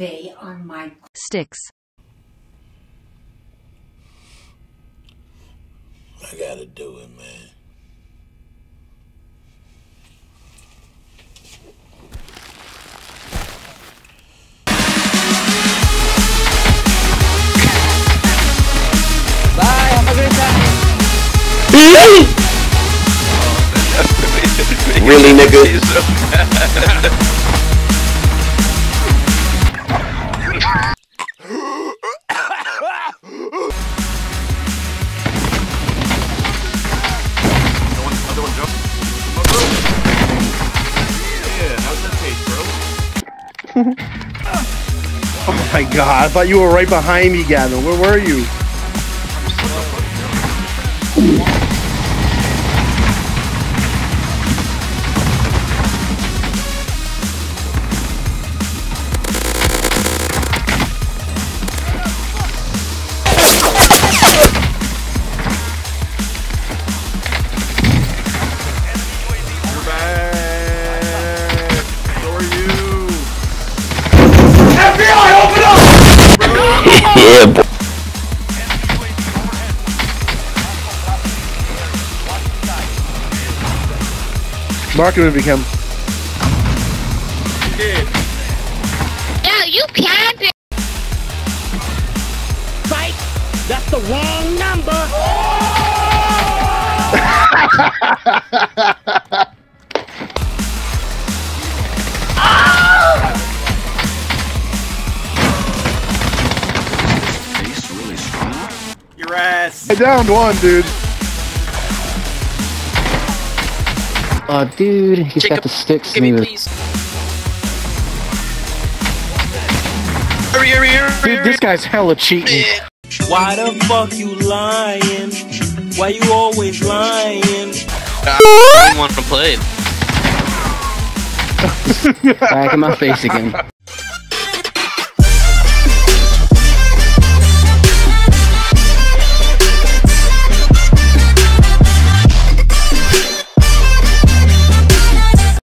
they on my sticks? I gotta do it, man. Really, nigga? Another one jump. Yeah, how's that page, bro? Oh my god, I thought you were right behind me, Gavin. Where were you? Yeah. Mark him if you can. No, you can't. Psych! That's the wrong number. Oh! I downed one, dude. Oh, dude, he's Jacob, got the sticks. Give me, please. Hurry. Dude, this guy's hella cheating. Why the fuck you lying? Why you always lying? I don't want to play. Back in my face again.